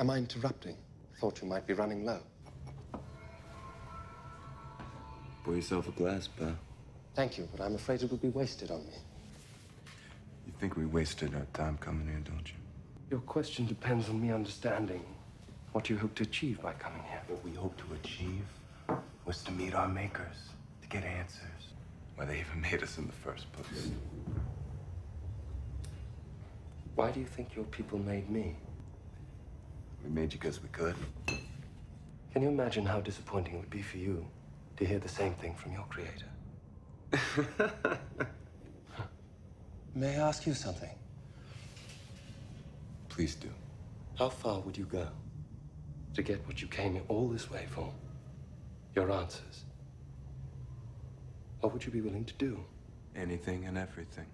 Am I interrupting? Thought you might be running low. Pour yourself a glass, pal. Thank you, but I'm afraid it would be wasted on me. You think we wasted our time coming here, don't you? Your question depends on me understanding what you hope to achieve by coming here. What we hope to achieve was to meet our makers, to get answers. Why they even made us in the first place. Why do you think your people made me? We made you because we could. Can you imagine how disappointing it would be for you to hear the same thing from your creator? May I ask you something? Please do. How far would you go to get what you came all this way for? Your answers. What would you be willing to do? Anything and everything.